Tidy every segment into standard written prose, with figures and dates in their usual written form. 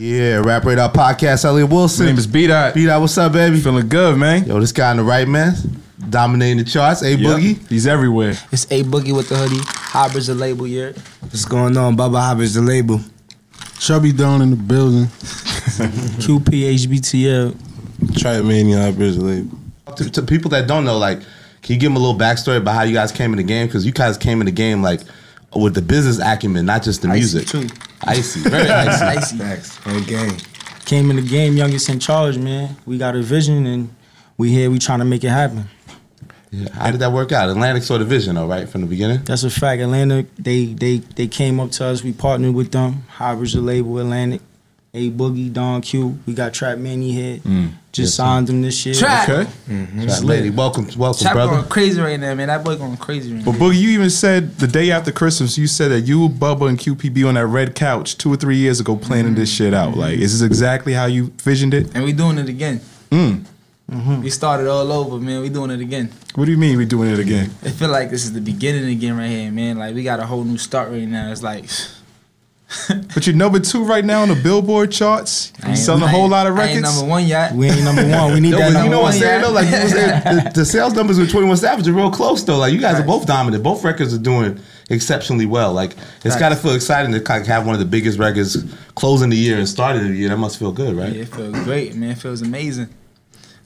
Yeah, Rap Radar Podcast, Elliott Wilson. My name is B-Dot. B-Dot, what's up, baby? Feeling good, man. Yo, this guy on the right, man. Dominating the charts, A Boogie. He's everywhere. It's A Boogie with the Hoodie. Highbridge The Label, yeah. What's going on, Bubba? Highbridge The Label. Chubby Don in the building. Q-P-H-B-T-L. Triamania, Highbridge The Label. To people that don't know, like, can you give them a little backstory about how you guys came in the game? Because you guys came in the game, like, with the business acumen, not just the music. Too. Icy, very icy. Facts, whole game. Came in the game, Youngest in Charge, man. We got a vision, and we here, we trying to make it happen. Yeah. How did that work out? Atlantic saw the vision, though, right, from the beginning? That's a fact. Atlantic, they came up to us. We partnered with them. Highbridge The Label, Atlantic, A Boogie, Don Q. We got Trap Manny here. Just signed him this year. Trap! Okay. Trap Lady, welcome, Trap brother. Trap going crazy right now, man. That boy going crazy right now. But Boogie, you even said the day after Christmas, you said that you, Bubba, and QPB on that red couch 2 or 3 years ago planning this shit out. Like, is this exactly how you visioned it? And we doing it again. We started all over, man. We doing it again. What do you mean we doing it again? I feel like this is the beginning again right here, man. Like, we got a whole new start right now. It's like... But you're #2 right now on the Billboard charts. You selling a whole lot of records. I ain't #1 yet. We ain't #1. We need that. You know what I'm saying though? Like the sales numbers with 21 Savage are real close though. Like you guys are both dominant. Both records are doing exceptionally well. Like it's gotta feel exciting to kind of have one of the biggest records closing the year and starting the year. That must feel good, right? Yeah, it feels great, man. It feels amazing.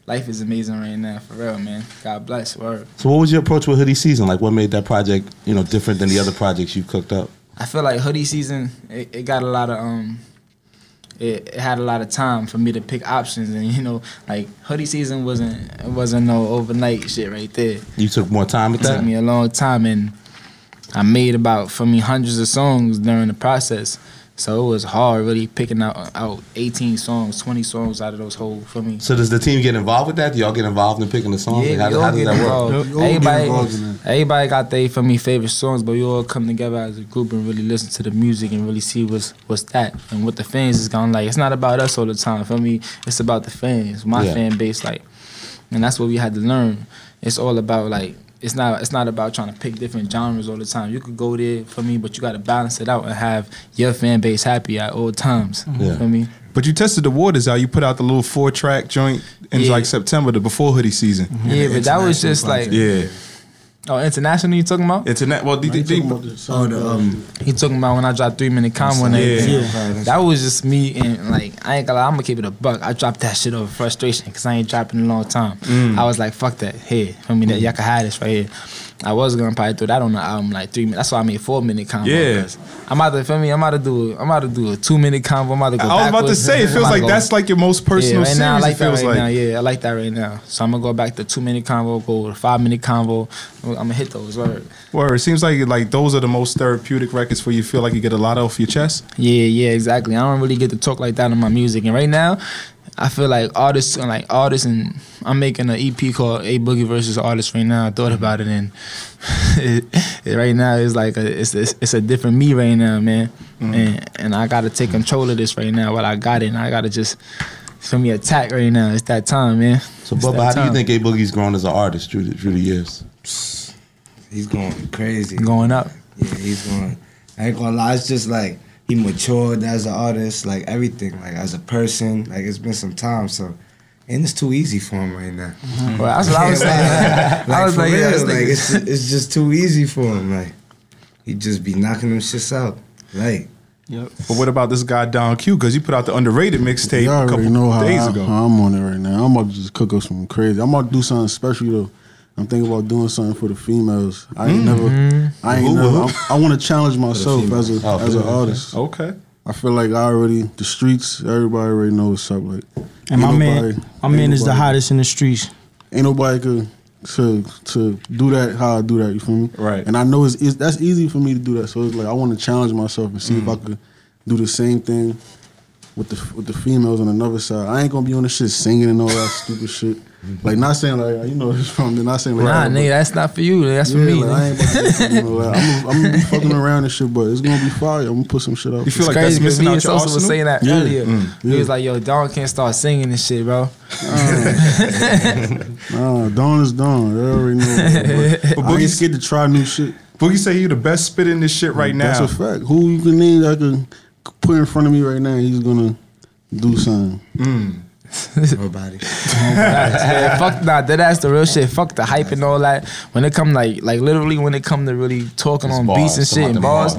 Life is amazing right now, for real, man. God bless. Word. So what was your approach with Hoodie Season? Like what made that project, you know, different than the other projects you cooked up? I feel like Hoodie Season, it got a lot of, it had a lot of time for me to pick options, and you know, like Hoodie Season wasn't no overnight shit right there. You took more time with that? It took me a long time, and I made hundreds of songs during the process. So it was hard really picking out 18 songs, 20 songs out of those whole for me. So does the team get involved with that? Do y'all get involved in picking the songs? Yeah, like, how does that work? Everybody got their for me favorite songs, but we all come together as a group and really listen to the music and really see what's that and what the fans is going like. It's not about us all the time, for me. It's about the fans, my fan base, like, and that's what we had to learn. It's all about like. It's not about trying to pick different genres all the time. You could go there for me, but you got to balance it out and have your fan base happy at all times. For me. But you tested the waters out. You put out the little 4-track joint in like September, before Hoodie Season. Yeah, but that was just like Oh, international you talking about? He talking about when I dropped 3-Minute Combo and everything. That was just me and like I ain't gonna lie, I'm gonna keep it a buck. I dropped that shit over frustration because I ain't dropping in a long time. I was like, fuck that. Hey, I mean that y'all can hide this right here. I was gonna probably throw that on the album like 3 minutes. That's why I made 4-Minute Combo. I'm about to do a 2-minute combo. I'm about to go backwards. I was about to say it feels like that's like your most personal series. Now, I like that right now. Yeah, I like that right now. So I'm gonna go back to 2-minute combo, go to 5-minute combo. I'm gonna hit those. Word. It seems like those are the most therapeutic records where you feel like you get a lot off your chest. Yeah, exactly. I don't really get to talk like that in my music, and right now. I feel like artists, and I'm making an EP called A Boogie Versus Artists right now. I thought about it, and right now it's like it's a different me right now, man. And I gotta take control of this right now. While I got it, and I gotta just for me attack right now. It's that time, man. So, Bubba, how do you think A Boogie's grown as an artist through the years? He's going crazy, going up. Yeah, he's going. I ain't gonna lie, it's just like. He matured as an artist, like everything, like as a person. Like it's been some time, so and it's too easy for him right now. Well, that's what I was saying. I was like, yeah, like it's just too easy for him. Like he just be knocking them shits out, like. Yep. But what about this guy Don Q? Because you put out the Underrated mixtape a couple days ago. I'm on it right now. I'm about to just cook up some crazy. I'm about to do something special though. I'm thinking about doing something for the females. I want to challenge myself as an artist. Okay. I feel like I already, the streets, everybody already knows what's up. Like, and my man is the hottest in the streets. Ain't nobody could to do that how I do that, you feel me? Right. And I know that's easy for me to do that, so it's like I want to challenge myself and see if I could do the same thing with the females on another side. I ain't going to be on this shit singing and all that stupid shit. Like not saying like you know it's from not saying like nah nigga that's not for you that's for me. Like, I ain't about to, you know, like, I'm gonna be fucking around and shit, but it's gonna be fire. I'm gonna put some shit out. You feel like that's missing out your arsenal? Was saying that earlier. He was like, "Yo, Don can't start singing this shit, bro." Nah, Don is Don. I already know. But Boogie scared to try new shit. Boogie say you the best spit in this shit right now. That's a fact. Who you can name that I can put in front of me right now? He's gonna. do something. Nobody. Yeah, fuck nah, that's the real shit. Fuck the hype and all that. When it come like literally when it come to really talking on beats and shit and bars,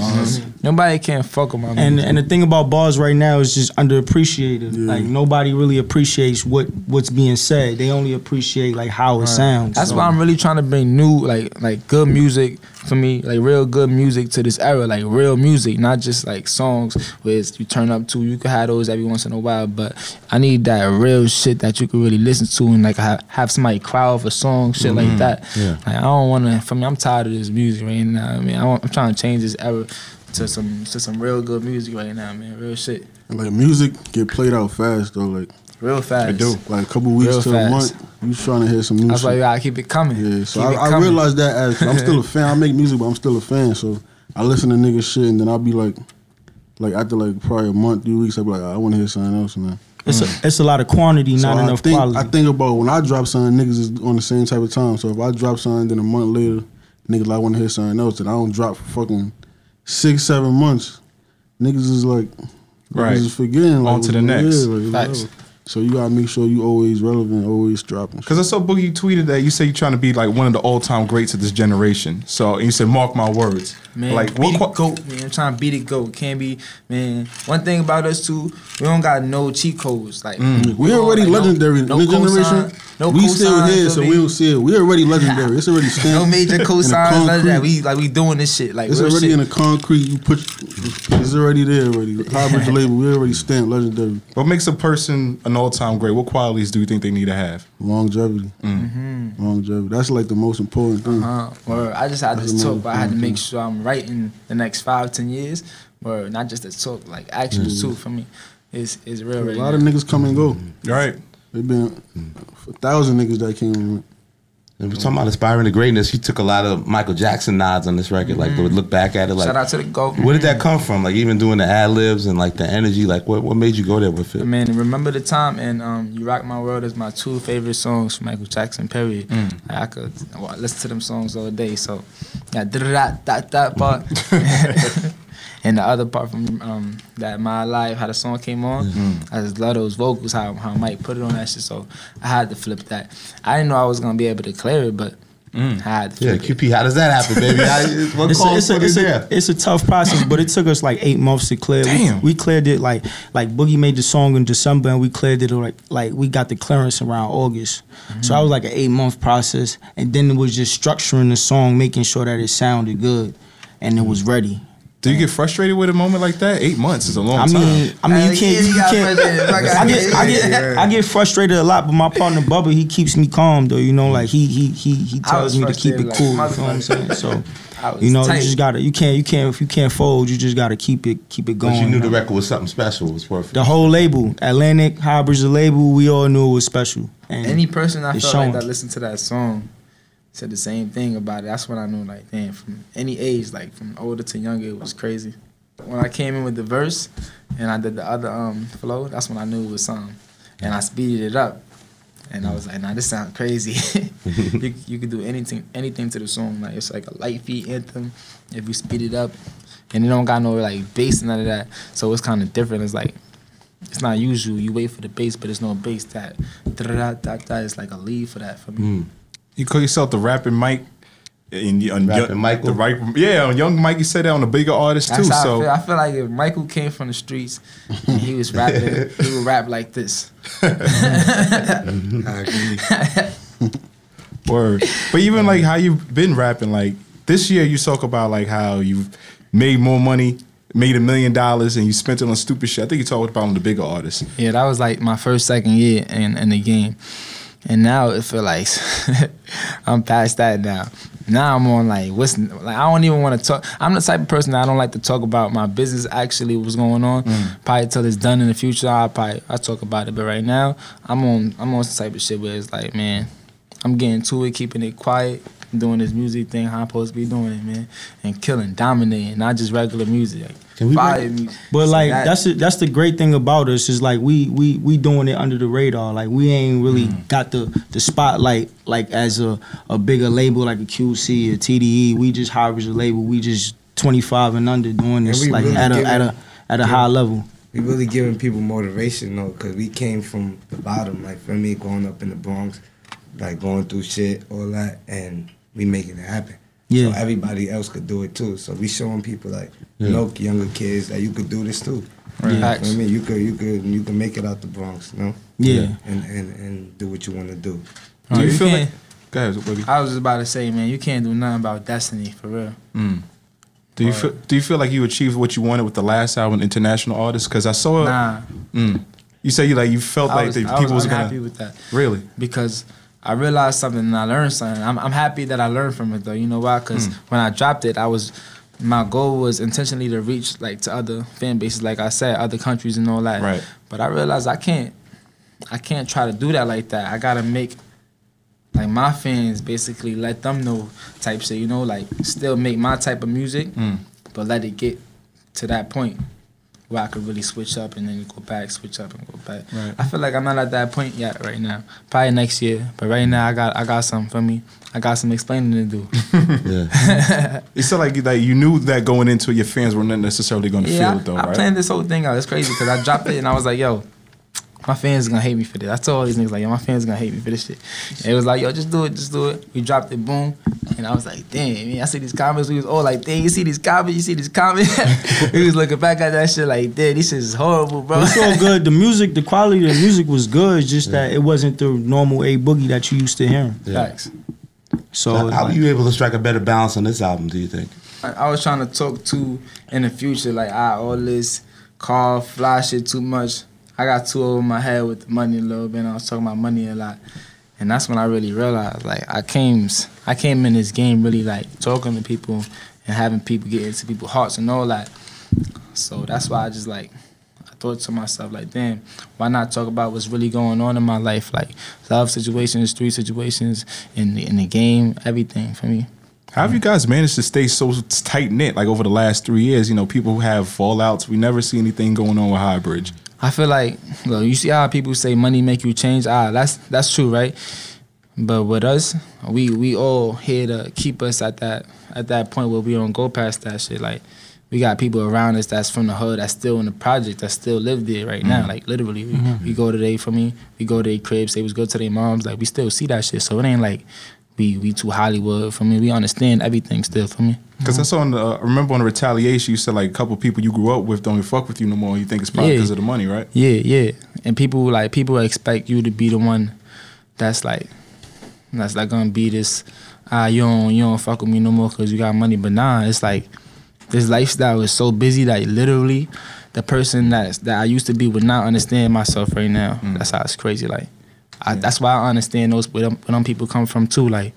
nobody can fuck with my music. And the thing about bars right now is just underappreciated. Like nobody really appreciates what's being said. They only appreciate like how it sounds. That's why I'm really trying to bring new like good music for me, like real good music to this era, like real music, not just like songs where it's, you turn up to. You can have those every once in a while, but I need that real shit that you can really listen to and like have somebody cry over songs, shit like that. Like, I don't want to. For me, I'm tired of this music right now. I mean, I'm trying to change this era to some real good music right now, man. Real shit. And like music get played out fast though, like. Real fast. I do. Like a couple weeks to a month, you trying to hear some new shit. That's why you gotta keep it coming. Yeah, so I realized that as I'm still a fan. I make music, but I'm still a fan. So I listen to niggas shit, and then I'll be like after like probably a month, 3 weeks, I'll be like, I want to hear something else, man. It's a lot of quantity, so not enough quality. I think about when I drop something, niggas is on the same type of time. So if I drop something, then a month later, niggas like, I want to hear something else, and I don't drop for fucking 6, 7 months. Niggas is like, niggas is forgetting. Like, on to the next. Facts. So you gotta make sure you always relevant, always dropping. Because I saw Boogie tweeted that you say you're trying to be like one of the all-time greats of this generation. So and you said, mark my words, man. Like beat the goat, man. I'm trying to beat the goat. Can't be, man. One thing about us too, we don't got no cheat codes. Like we already like, legendary. No generation, no we still here, so we don't see it. We already legendary. It's already stamped. No major cosigns, none of that. We doing this shit. Like it's already shit. In the concrete. You put. It's already there. Already. Highbridge The Label. We already stamped legendary. What makes a person an all-time great? What qualities do you think they need to have? Longevity. Longevity. That's like the most important thing. Or I just talk, but I had to make sure I'm right in the next 5, 10 years. Or not just to talk, like action too. For me, it's real. Right, a lot of niggas come and go. Right. They've been 1,000 niggas that came and went. If we're talking about aspiring to greatness, he took a lot of Michael Jackson nods on this record. Like, they would look back at it like... Shout out to the GOAT. Where did that come from? Like, even doing the ad-libs and, like, the energy. Like, what made you go there with it? Man, Remember the Time and You Rock My World is my 2 favorite songs from Michael Jackson, period. Like, I could listen to them songs all day. So, yeah, that part. And the other part from that My Life, how the song came on, I just love those vocals, how Mike put it on that shit. So I had to flip that. I didn't know I was going to be able to clear it, but I had to flip it. QP, how does that happen, baby? It's a tough process, but it took us like 8 months to clear. Damn. We cleared it like Boogie made the song in December, and we cleared it like we got the clearance around August. So I was like an 8-month process, and then it was just structuring the song, making sure that it sounded good and it was ready. Do you get frustrated with a moment like that? 8 months is a long time. I mean, you can't. I get frustrated a lot, but my partner Bubba, he keeps me calm though. You know, like he tells me to keep it cool. You know what I'm saying? So, you know, you just gotta. If you can't fold, you just gotta keep it going. But you knew the record was something special. It was worth it. The whole label, Atlantic, Highbridge The Label, we all knew it was special. And any person I felt like that listened to that song said the same thing about it. That's when I knew, like, damn, from any age, like, from older to younger, it was crazy. When I came in with the verse and I did the other flow, that's when I knew it was something. And I speeded it up. And I was like, nah, this sounds crazy. you could do anything to the song. Like, it's like a light feet anthem if you speed it up. And it don't got no, like, bass and none of that. So it's kind of different. It's like, it's not usual. You wait for the bass, but there's no bass. That da-da-da-da-da is like a lead for that for me. You call yourself the rapping Mike, on Young Mike. You said that on the bigger artist too. So I feel like if Michael came from the streets and he was rapping, he would rap like this. Word. But even like how you've been rapping, like this year, you talk about like how you've made more money. Made $1 million and you spent it on stupid shit. I think you talked about on the bigger artist. Yeah, that was like my first, second year in the game. And now it feels like I'm past that now. Now I'm on like, I don't even want to talk. I'm the type of person that I don't like to talk about my business, actually what's going on. Probably till it's done in the future, I talk about it. But right now, I'm on some type of shit where it's like, man, I'm getting to it, keeping it quiet, doing this music thing how I'm supposed to be doing it, man, and killing, dominating, not just regular music. But like that's the great thing about us is like we doing it under the radar. Like we ain't really got the spotlight like as a bigger label like a QC or TDE. We just Highbridge The Label. We just 25 and under doing this like at a high level. we really giving people motivation though, because we came from the bottom, like, for me, growing up in the Bronx, like going through shit, all that, and we making it happen. Yeah. So everybody else could do it too. So we showing people, like, you know, younger kids that you could do this too. Right. Yeah. I mean, you could make it out the Bronx, you know? Yeah. And do what you want to do. Do you feel like? Go ahead, baby. I was just about to say, man, you can't do nothing about destiny, for real. Mm. Do you feel like you achieved what you wanted with the last album, International Artist? Because I saw it. Nah. Mm. You say you like you felt I like was, the people was gonna. I was unhappy with that. Really? Because I realized something and I learned something. I'm happy that I learned from it though. You know why? Because when I dropped it, my goal was intentionally to reach like to other fan bases, like I said, other countries and all that. Right. But I realized I can't try to do that like that. I gotta make like my fans basically let them know type shit. You know, like still make my type of music, but let it get to that point where I could really switch up and then go back, switch up and go back. Right. I feel like I'm not at that point yet right now. Probably next year. But right now, I got something for me. I got some explaining to do. Yeah. It's so like you knew that going into it, your fans were not necessarily going to feel it though, right? I planned this whole thing out. It's crazy because I dropped it and I was like, yo, my fans are going to hate me for this. I told all these niggas, like, yo, my fans are going to hate me for this shit. And it was like, yo, just do it, just do it. We dropped it, boom. And I was like, damn, man, I see these comments. We was all like, damn, you see these comments? You see these comments? We was looking back at that shit like, damn, this shit is horrible, bro. It's all good. The music, the quality of the music was good. It's just that it wasn't the normal A Boogie that you used to hearing. Yeah. Facts. So how were you able to strike a better balance on this album, do you think? I was trying to talk to, in the future, like, all this car, fly shit too much. I got too over my head with the money a little bit, and I was talking about money a lot. And that's when I really realized, like, I came in this game really, like, talking to people and having people get into people's hearts and all that. So that's why I just, like, I thought to myself, like, damn, why not talk about what's really going on in my life? Like, love situations, street situations, in the game, everything for me. How have you guys managed to stay so tight-knit, like, over the last 3 years? You know, people have fallouts. We never see anything going on with Highbridge. I feel like, look, you see how people say money make you change. That's true, right? But with us, we all here to keep us at that point where we don't go past that shit. Like, we got people around us that's from the hood, that's still in the project, that still live there right now. Like, literally, we go to their, for me, we go to their cribs, they was good to their moms. Like, we still see that shit. So it ain't like we too Hollywood, for me. We understand everything still, for me. Because I saw on the, I remember on the Retaliation, you said like a couple people you grew up with don't even fuck with you no more. You think it's probably because of the money, right? Yeah, yeah. And people expect you to be the one that's like gonna be this, you don't fuck with me no more because you got money. But nah, it's like this lifestyle is so busy that literally the person that I used to be would not understand myself right now. That's how it's crazy. Like that's why I understand those where them people come from too. Like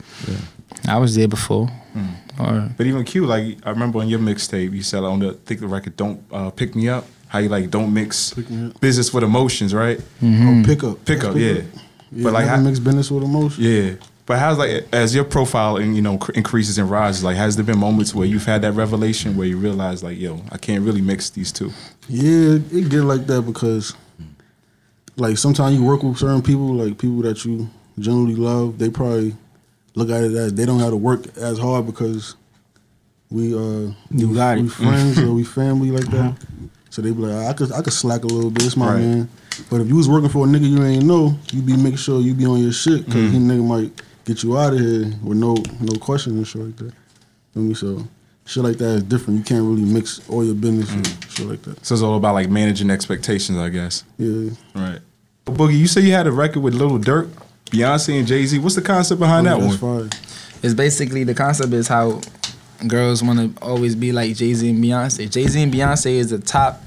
I was there before. Right. But even Q, like I remember on your mixtape, you said on the record, "Don't pick me up." How you like don't mix business with emotions, right? Mm-hmm. Oh, pick up, yeah. But like I mix business with emotions. Yeah. But how's like as your profile and increases and rises, like has there been moments where you've had that revelation where you realize like, yo, I can't really mix these two? Yeah, it get like that because like sometimes you work with certain people, like people that you generally love, they probably look at it as they don't have to work as hard because we friends or we family like that. So they be like, I could slack a little bit, it's my man. But if you was working for a nigga you ain't know, you be making sure you be on your shit because he nigga might get you out of here with no question and shit like that. You know me? So shit like that is different. You can't really mix all your business and shit like that. So it's all about like managing expectations, I guess. Yeah. Right. Boogie, you say you had a record with Lil Durk, Beyonce and Jay-Z. What's the concept behind that one? Fire. It's basically, the concept is how girls want to always be like Jay-Z and Beyonce. Jay-Z and Beyonce is the top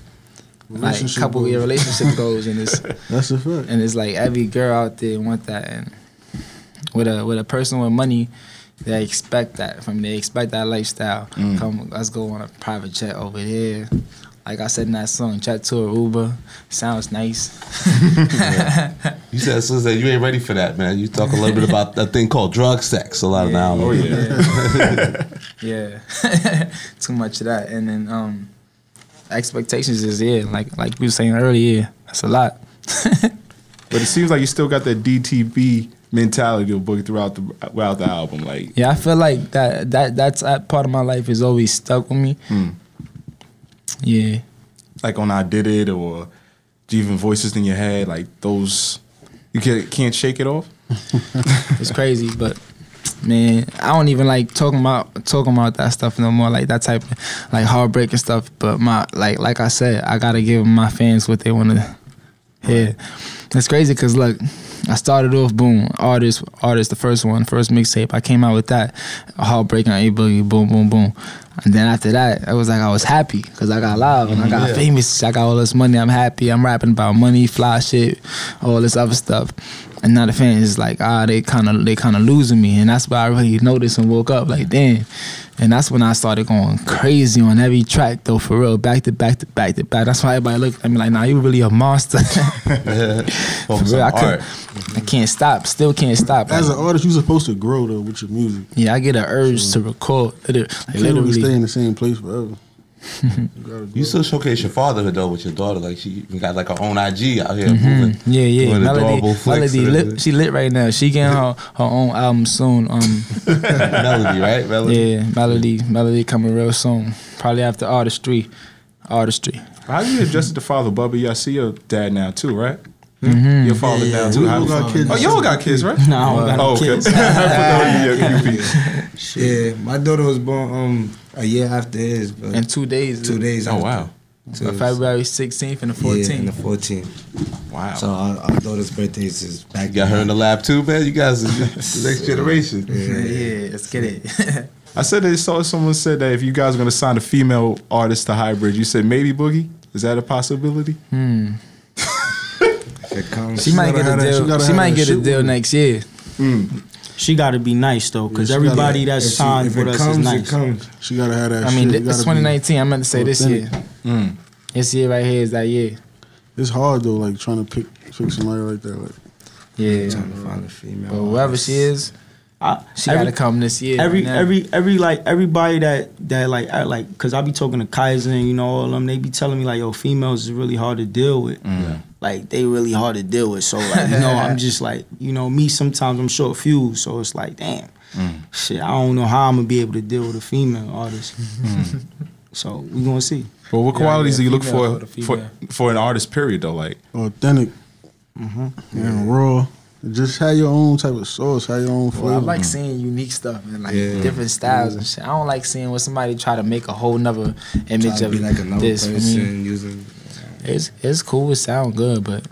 like couple of your relationship goals. And it's, that's a fact. And it's like every girl out there want that. And with a person with money, they expect that. From they expect that lifestyle. Come, let's go on a private jet over there. Like I said in that song, chat to a Uber, sounds nice. You said, so you ain't ready for that, man. You talk a little bit about that thing called drug sex a lot of now. Oh, yeah. Yeah. Too much of that. And then expectations is, like we were saying earlier, that's a lot. But it seems like you still got that DTB mentality of Boogie throughout the album. Like, yeah, I feel like that's that part of my life is always stuck with me. Yeah. like on I Did It or even Voices in Your Head, like those, you can't shake it off? It's crazy, but man, I don't even like talking about that stuff no more, like that type of like heartbreaking stuff. But my like I said, I gotta give my fans what they wanna hear. It's crazy because look, I started off boom, artist, the first mixtape. I came out with that, heartbreaking A Boogie, boom, boom, boom. And then after that, I was like, I was happy because I got live and I got famous. I got all this money. I'm happy. I'm rapping about money, fly shit, all this other stuff. And now the fans is like, ah, they kind of losing me. And that's why I really noticed and woke up like, damn. And that's when I started going crazy on every track, though, for real, back to back to back to back. That's why everybody looked at me like, nah, you really a monster. For real, I can't stop, still can't stop. As an artist, you're supposed to grow, though, with your music. Yeah, I get an urge to record. Literally stay in the same place forever. You still showcase your fatherhood though with your daughter, like she got like her own IG out here moving. Yeah, Melody, she lit right now. She getting her own album soon. Melody, right? Melody. Yeah, Melody coming real soon. Probably after Artistry. How you adjusted to father, Bubba? Yeah, I see your dad now too, right? Your father down too. Oh, y'all got kids, right? No, I don't got kids. Shit, my daughter was born a year after his, but in 2 days. 2 days. Oh wow! So February 16th and the 14th. Yeah, and the 14th. Wow. So our daughter's birthday is back. You got her in the lab too, man. You guys are the next generation. Yeah, let's get it. I said they saw someone said that if you guys are gonna sign a female artist to Highbridge, you said maybe Boogie. Is that a possibility? She might get a deal. She might get a deal next year. She got to be nice though, because everybody that's signed with us is nice. She got to have that. I mean, it's 2019. I meant to say this year. This year right here is that year. It's hard though, like trying to pick somebody like that. Like, yeah, trying to find a female. But whoever she is, she got to come this year. Everybody that like, because I be talking to Kaiser and you know all them. They be telling me like, yo, females is really hard to deal with. Like, they really hard to deal with. So, like, you know, I'm just like, you know, me sometimes I'm short fused. So it's like, damn, shit, I don't know how I'm going to be able to deal with a female artist. So we're going to see. Well, what qualities do you look for an artist, period, though? Like, authentic and raw. Just have your own type of sauce, have your own flavor. Well, I like seeing unique stuff and like different styles and shit. I don't like seeing when somebody try to make a whole nother image of like another this person using. It's cool. It sound good, but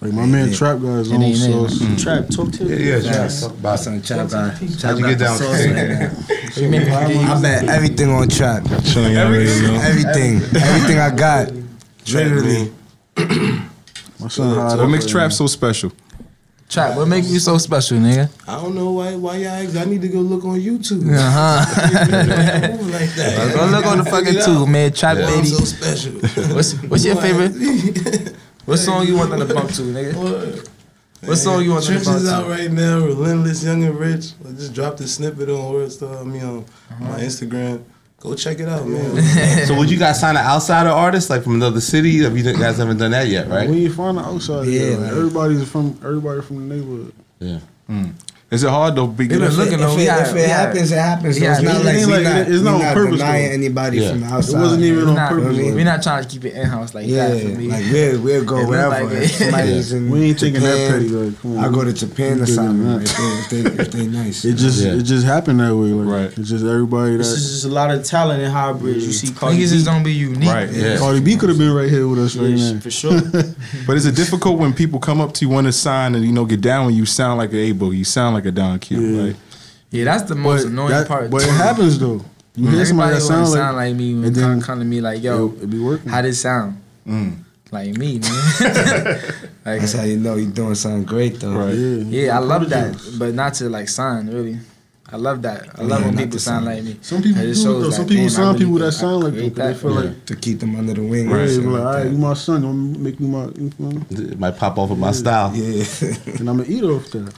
like my man Trap Guy is on sauce. Trap, talk to you. Trap. About some Trap Guy. How'd you get down with that? I bet everything on Trap. Everything I got. Literally. What makes Trap so special? Trap, what makes you so special, nigga? I don't know why y'all ask. I need to go look on YouTube. Move like that. Go look on the fucking tube, man. Trap baby. So special. What's your favorite? What song you want on the bump to, nigga? What song you want on the bump to? Trenches out right now. Relentless, Young and Rich. I just dropped a snippet on Wordstar. I mean, on my Instagram. Go check it out, man. So would you guys sign an outsider artist, like from another city? Have you guys haven't done that yet, right? We ain't find an outsider. Yeah, like, everybody from the neighborhood. Yeah. Is it hard though? If it happens, it happens. So it's not on purpose, denying anybody from the outside. It wasn't even on purpose. We're not trying to keep it in house like that. Like we'll go wherever. We ain't thinking that petty. Like, I go to Japan or something. If they nice, it just happened that way. Right. It's just everybody. This is just a lot of talent in Highbridge. You see, Cardi B just don't be unique. Right. Cardi B could have been right here with us right now for sure. But is it difficult when people come up to you, want to sign, and you know get down when you sound like an A Boogie? You sound like a Don Q, right? Yeah, that's the most annoying part. But it happens though. You hear somebody that sound like me, and then come to me like, "Yo, it be working. How did it sound?" Like me, man. Like, that's how you know you're doing something great though. Right. Yeah, I love that, but not to like sign really. I love that. I love when people sound like me. Some people do though. Some people sign people that sound like them. They feel like to keep them under the wing. Right. Like, all right, you my son. Don't make me my. You know? It might pop off of my style. Yeah. And I'ma eat off that.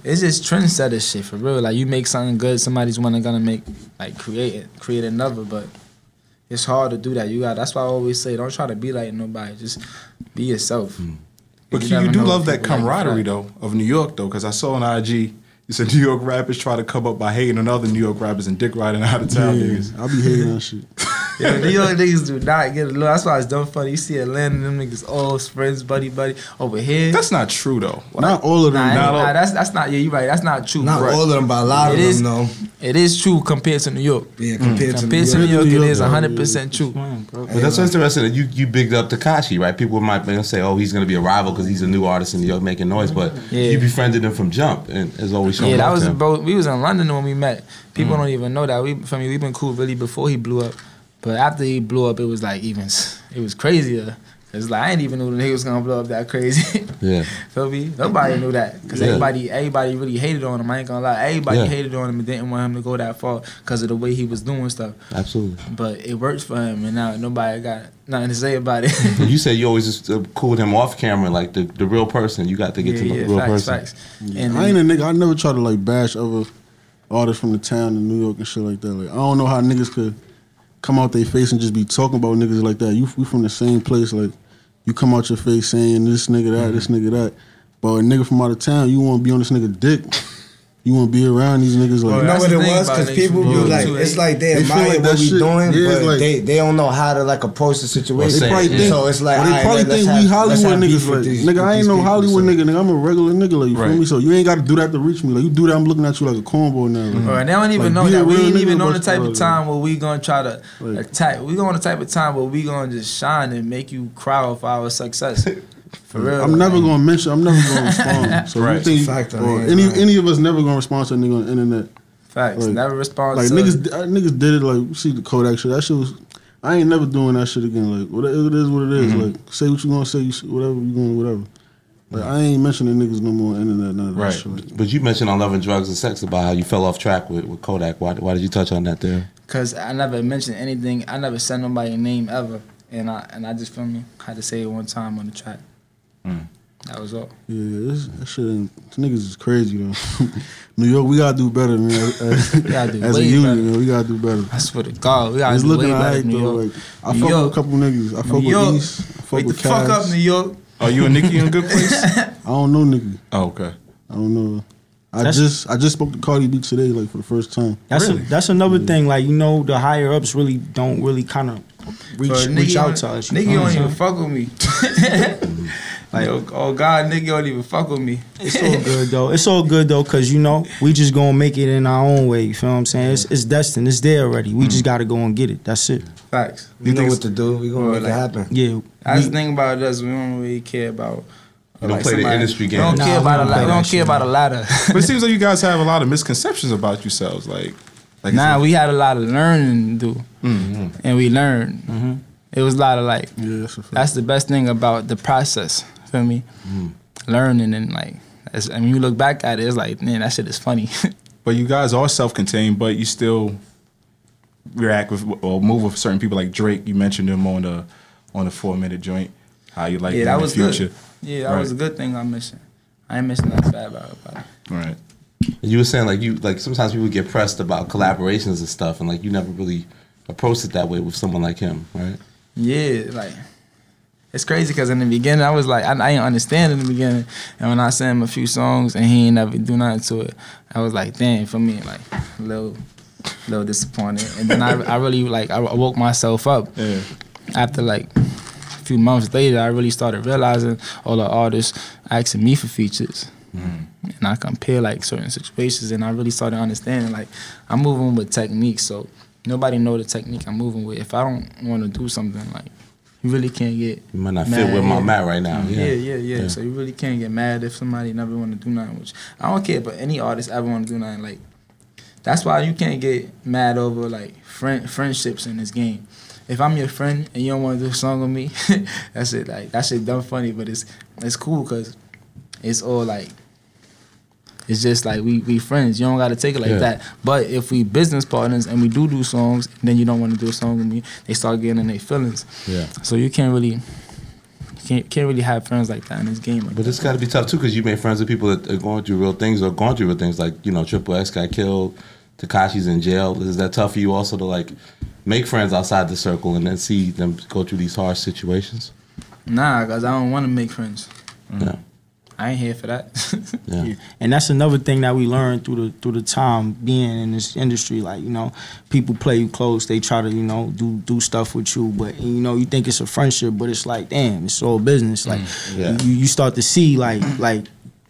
It's just trendsetter shit for real. Like you make something good, somebody's gonna make like create another. But it's hard to do that. That's why I always say, don't try to be like nobody. Just be yourself. But you do love that camaraderie though of New York though, because I saw on IG. You said New York rappers try to come up by hating on other New York rappers and dick riding out of town niggas. I be hating on shit. Yeah, these young niggas do not get along. That's why it's dumb funny. You see Atlanta and them niggas all friends, buddy, buddy. Over here, that's not true though. What? Not all of them. That's not. Yeah, you right. That's not true. Not all of them, but a lot of them though. It is true compared to New York. Yeah, compared to New York, it is 100% true. But that's what's interesting. That you bigged up Tekashi, right? People might say, "Oh, he's gonna be a rival because he's a new artist in New York making noise," but you befriended him from jump, and as always, showing love to him. Bro, we was in London when we met. People don't even know that. We've been cool really before he blew up. But after he blew up, it was like even, it was crazier. It's like I didn't even know the nigga was gonna blow up that crazy. Yeah. Feel me? Nobody knew that. Cause everybody really hated on him. I ain't gonna lie. Everybody hated on him and didn't want him to go that far because of the way he was doing stuff. Absolutely. But it worked for him, and now nobody got nothing to say about it. You said you always just cooled him off camera, like the real person. You got to get to know the real person. Facts. Yeah. And I ain't a nigga. I never tried to like bash other artists from the town in New York and shit like that. Like I don't know how niggas could come out their face and just be talking about niggas like that. We from the same place. Like, you come out your face saying this nigga that, this nigga that. But a nigga from out of town, you want to be on this nigga dick. You want to be around these niggas like... You know what it was? Because people be like, it's like they admire like what we doing, but like, they don't know how to like approach the situation. They probably think, so it's like, they probably think we Hollywood niggas. Like, nigga, I ain't no Hollywood nigga. Nigga, I'm a regular nigga. Like, you feel me? So you ain't got to do that to reach me. Like, you do that, I'm looking at you like a cornball now. Like, they don't even know that. We ain't even on the type of time where we going to try to attack. We on the type of time where we going to just shine and make you cry for our success. For real, I'm never gonna mention. I'm never gonna respond. So you think fact, any of us never gonna respond to a nigga on the internet? Facts, like, never respond. Like niggas did it. Like see the Kodak shit. That shit was. I ain't never doing that shit again. Like it is what it is. Like say what you gonna say. Whatever you gonna whatever. Like I ain't mentioning niggas no more on the internet. None of that shit. Like, but you mentioned on Love and Drugs and Sex about how you fell off track with Kodak. Why did you touch on that there? Because I never mentioned anything. I never sent nobody a name ever. And I just feel me had to say it one time on the track. That was all. Yeah, that shit. Niggas is crazy though. New York, we gotta do better, man. As a union, man, we gotta do better. I swear to God, we gotta do way better. Right, New York. Like, I fuck with a couple niggas. I fuck with East. I fuck with Cavs. Fuck up, New York. Are you and Nicki in a good place? I don't know Nicki. Oh, okay. I don't know. I just spoke to Cardi B today, like for the first time. That's another thing. Like you know, the higher ups really don't really kind of reach out to us. Nigga don't even fuck with me. Like, yo, oh God, nigga don't even fuck with me. It's all good though. It's all good though, cause you know we just gonna make it in our own way. You feel what I'm saying? It's destined. It's there already. We just gotta go and get it. That's it. Facts. We know what to do. We gonna make it happen. Yeah. That's the thing about us. We don't really care about. You don't play the industry game. We don't care about a lot. We don't care about a ladder. But it seems like you guys have a lot of misconceptions about yourselves. Like nah, we had a lot of learning to do, and we learned. It was a lot of like. Yeah, that's the best thing about the process. Feel me? Learning and like, I mean, you look back at it, it's like, man, that shit is funny. But you guys are self-contained, but you still react with or move with certain people like Drake. You mentioned him on the 4-minute joint. How you like him in the future? Good. Yeah, that was a good thing I'm missing. I ain't missing nothing bad about it. Right. You were saying like sometimes people get pressed about collaborations and stuff, and like you never really approached it that way with someone like him, right? Yeah, like. It's crazy because in the beginning, I was like, I didn't understand in the beginning. And when I sent him a few songs and he ain't never do nothing to it, I was like, dang, for me, like, a little disappointed. And then I really, like, I woke myself up. Yeah. After, like, a few months later, I really started realizing all the artists asking me for features. And I compare, like, certain situations. And I really started understanding, like, I'm moving with technique. So nobody know the technique I'm moving with. If I don't want to do something, like, you really can't get mad. You might not fit with my mat right now. Yeah. So you really can't get mad if somebody never want to do nothing. Which I don't care, but any artist ever want to do nothing. Like that's why you can't get mad over like friendships in this game. If I'm your friend and you don't want to do a song with me, that's it. Like that shit dumb funny, but it's cool because it's all like. It's just like we friends. You don't gotta take it like that. But if we business partners and we do songs, then you don't want to do a song with me. They start getting in their feelings. Yeah. So you can't really can't really have friends like that in this game. Like but it's gotta be tough too, because you made friends with people that are going through real things or going through real things. Like you know, Triple X got killed, Tekashi's in jail. Is that tough for you also to like make friends outside the circle and then see them go through these hard situations? Nah, cause I don't want to make friends. Yeah. I ain't here for that. Yeah. Yeah. And that's another thing that we learned through the time being in this industry. Like, you know, people play you close. They try to, you know, do stuff with you. But, and, you know, you think it's a friendship, but it's like, damn, it's all business. Like, yeah. you start to see,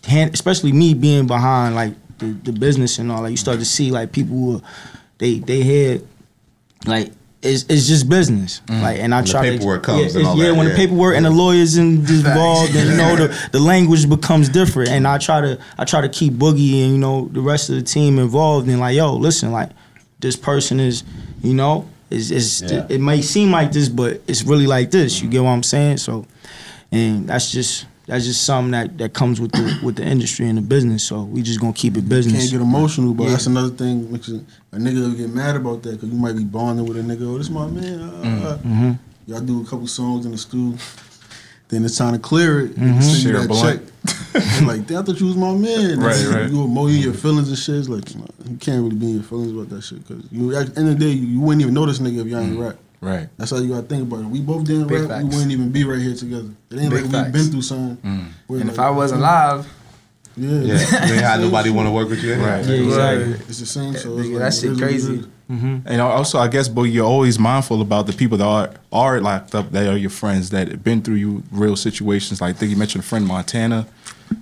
especially me being behind, like, the business and all. Like, you start to see, like, people who are, they had, like, it's just business, like, and I try to. The paperwork comes and all that. Yeah, when the paperwork and the lawyers involved, and you know the language becomes different, and I try to keep Boogie and, you know, the rest of the team involved, and like, yo, listen, like, this person is, you know, it may seem like this, but it's really like this. You get what I'm saying? So, and that's just something that comes with the industry and the business. So we just gonna keep it business. You can't get emotional, but that's another thing. A nigga will get mad about that because you might be bonding with a nigga. Oh, this my man. Y'all do a couple songs in the school. Then it's time to clear it. And send you that check. Like, damn, I thought you was my man. Right. You more in your feelings and shit. It's like, you can't really be in your feelings about that shit because at the end of the day, you wouldn't even know this nigga if y'all ain't rap. Right. That's how you gotta think about it. We both didn't rap. Facts. We wouldn't even be right here together. It ain't like we've been through something. And if I wasn't live. You ain't had nobody want to work with you. Right. Yeah, exactly. It's the same. So it's like, that shit crazy. And also, I guess, but you're always mindful about the people that are locked up, that are your friends, that have been through you real situations. Like, I think you mentioned a friend Montana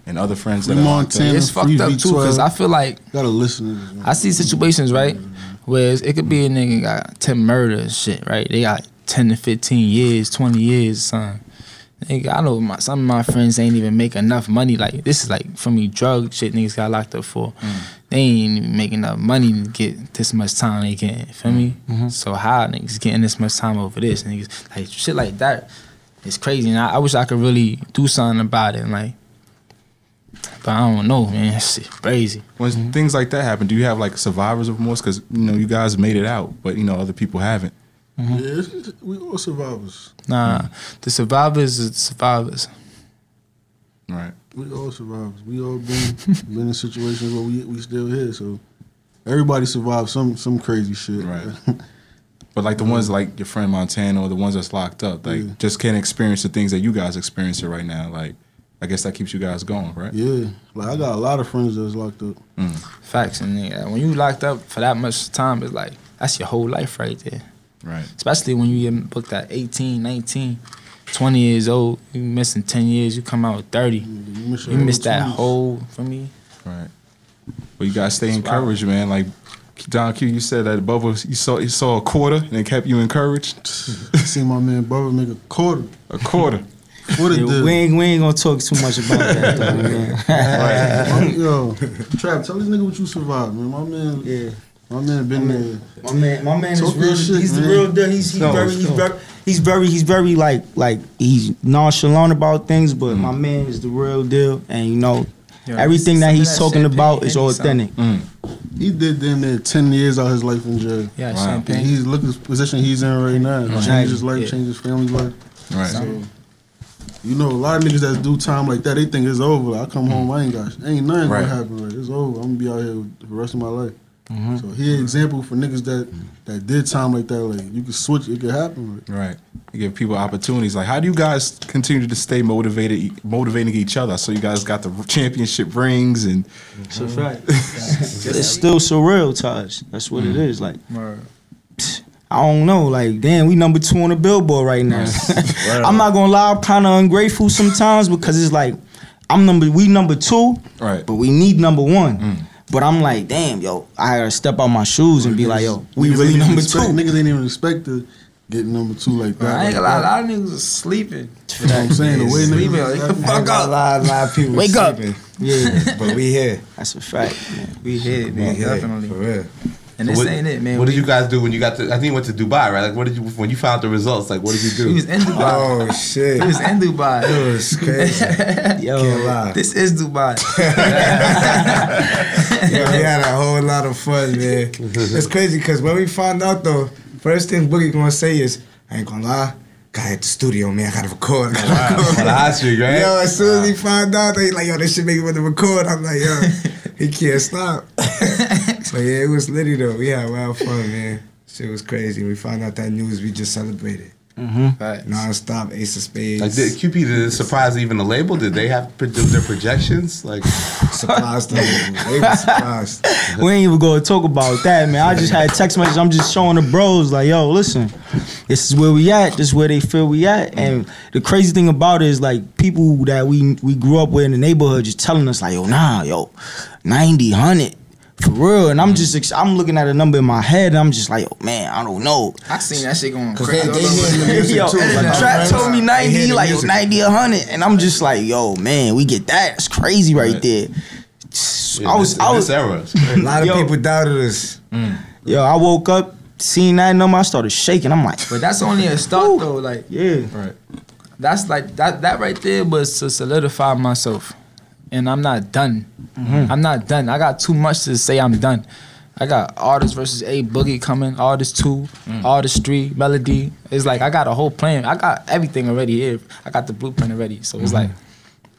and other friends that are Montana. It's fucked up too, because I feel like gotta listen. I see situations, right, where it could be a nigga got 10 murders, shit, right? They got 10 to 15 years, 20 years, son. Nigga, I know some of my friends ain't even make enough money. Like, this is like for me, drug shit niggas got locked up for. They ain't even make enough money to get this much time they getting, feel me? So how niggas getting this much time over this? Niggas, like, shit like that is crazy. And I wish I could really do something about it, like, but I don't know, man. That shit crazy. When things like that happen, do you have like survivors of remorse? Because, you know, you guys made it out, but, you know, other people haven't. Yeah, we all survivors. Nah, the survivors is survivors. Right. We all survivors. We all been in situations where we still here. So everybody survived some crazy shit. Right. But like the ones like your friend Montana or the ones that's locked up, like just can't experience the things that you guys experiencing right now. Like, I guess that keeps you guys going, right? Yeah. Like, I got a lot of friends that's locked up. Facts. And when you locked up for that much time, it's like, that's your whole life right there. Right. Especially when you get booked at 18, 19, 20 years old, you missing 10 years, you come out with 30. You miss that whole, for me. Right. Well, you got to stay encouraged, man. Like, Don Q, you said that Bubba, you saw a quarter and it kept you encouraged. I seen my man Bubba make a quarter. A quarter. We ain't gonna talk too much about that, though, man. Yo, Trap, tell this nigga what you survived, man. My man, my man been there. My man is real. He's the real deal. He's very like he's nonchalant about things, but my man is the real deal, and you know everything that he's talking about is authentic. He did damn near 10 years out of his life in jail. Yeah, champagne. And he's look at the position he's in right now. Changed his life, changed his family's life. Right. So, you know, a lot of niggas that do time like that, they think it's over. I come home, I ain't nothing gonna happen. Right. It's over. I'm gonna be out here for the rest of my life. So here's an example for niggas that did time like that. Like, you can switch, it could happen. Right. You give people opportunities. Like, how do you guys continue to stay motivated, motivating each other? So you guys got the championship rings and. That's a fact. It's still surreal, Taj. That's what it is. Like. Right. I don't know, like, damn, we #2 on the Billboard right now. Right. I'm not gonna lie, I'm kinda ungrateful sometimes because it's like, we #2, right, but we need #1. But I'm like, damn, yo, I gotta step out my shoes and be like, yo, we really #2. Niggas ain't even expect to get #2 like that. I ain't gonna lie, a lot of niggas are sleeping. You know what I'm saying? The way niggas fuck up. A lot of people wake sleeping. Up. Yeah, but we here. That's a fact, man. We here, man. Definitely. For real. And this ain't it, man. What did you guys do when you got to, I think you went to Dubai, right? Like, what did you, when you found the results, like, what did you do? He was in Dubai. Oh, shit. He was in Dubai. It was crazy. Yo, can't lie. This is Dubai. Yo, we had a whole lot of fun, man. It's crazy, because when we found out, though, first thing Boogie gonna say is, I ain't gonna lie, gotta hit the studio, man. I gotta record. On the hot street, right? Yo, as soon as he found out, he like, yo, this shit make me want to record. I'm like, yo, he can't stop. But yeah, it was litty though. We had wild fun, man. Shit was crazy. We found out that news. We just celebrated. Mm-hmm. Non-stop, Ace of Spades. Like, did QP, did it surprise even the label? Did they have to do their projections? Like, surprised them. They were surprised. We ain't even gonna talk about that, man. I just had text messages. I'm just showing the bros, like, yo, listen, this is where we at. This is where they feel we at. And the crazy thing about it is, like, people that we grew up with in the neighborhood just telling us, like, yo, nah, yo, 90, 100. For real, and I'm looking at a number in my head, and I'm just like, oh, man, I don't know. I seen that shit going crazy. Yo, Trap told me 90, like 90, 100, and I'm just like, yo, man, we get that. It's crazy right there. Yeah, I was a lot of people doubted us. Yo, I woke up, seen that number, I started shaking. I'm like, but that's only a start though. Like, yeah, right. That's like that right there was to solidify myself. And I'm not done. Mm-hmm. I'm not done. I got too much to say I'm done. I got Artist versus A Boogie coming, Artist 2, Artist 3, Melody. It's like I got a whole plan. I got everything already here. I got the blueprint already. So it's like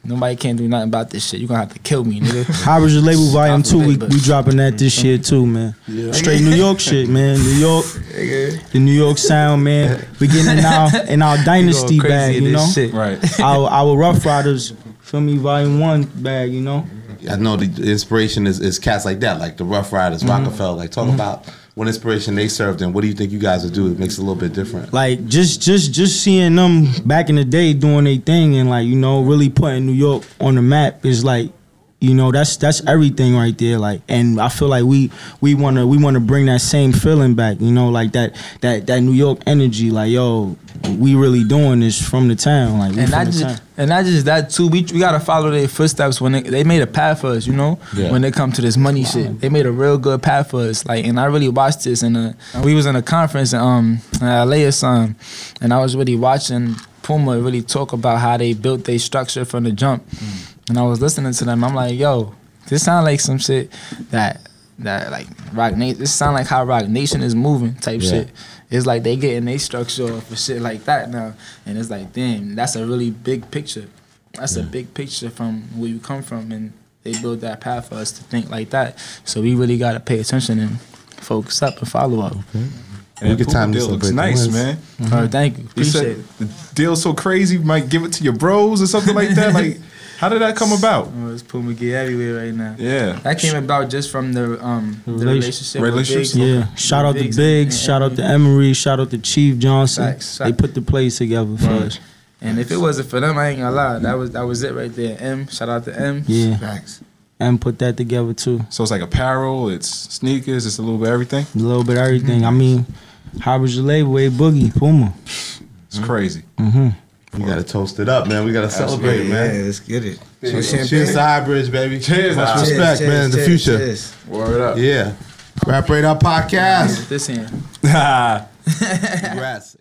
nobody can't do nothing about this shit. You're gonna have to kill me, nigga. Highbridge The Label Volume 2, we dropping that this year too, man. Yeah. Straight New York shit, man. New York, the New York sound, man. We getting in our dynasty bag, you know? Shit. Right. Our Rough Riders. Feel me, Volume 1 bag, you know. I know the inspiration is cats like that, like the Rough Riders, Rockefeller. Like, talk about what inspiration they served, and what do you think you guys would do? It makes it a little bit different. Like just seeing them back in the day doing their thing, and like, you know, really putting New York on the map is like, you know, that's everything right there. Like, and I feel like we wanna bring that same feeling back, you know, like that New York energy. Like, yo, we really doing this from the town, like. And not just that too. We gotta follow their footsteps when they made a path for us, you know. Yeah. When they come to this money shit, they made a real good path for us. Like, and I really watched this. And we was in a conference in LA or something, and I was really watching Puma really talk about how they built their structure from the jump. And I was listening to them. I'm like, yo, this sound like some shit that like Rock Nation. This sound like how Rock Nation is moving type shit. It's like they getting their structure off and shit like that now. And it's like, damn, that's a really big picture. That's a big picture from where you come from. And they built that path for us to think like that. So we really got to pay attention and focus up and follow up. Okay. And the Puma deal looks nice, man. Thank you. Appreciate it. The deal's so crazy, you might give it to your bros or something like that. Like, how did that come about? Oh, it's Puma gear everywhere right now. Yeah. That came about just from the relationship. Yeah. Shout out to Biggs, shout out to Emery, shout out to Chief Johnson. They put the plays together for us. And if it wasn't for them, I ain't gonna lie. That was it right there. Shout out to M. Yeah. Facts. And put that together too. So it's like apparel, it's sneakers, it's a little bit of everything? A little bit of everything. I mean, Highbridge The Label, A Boogie, Puma. It's crazy. We gotta toast it up, man. We gotta celebrate, man. Yeah, let's get it. Cheers to Highbridge, baby. Cheers. Much respect, man. In the future. Cheers. Word up. Yeah. Rap Radar Podcast. This hand. Congrats.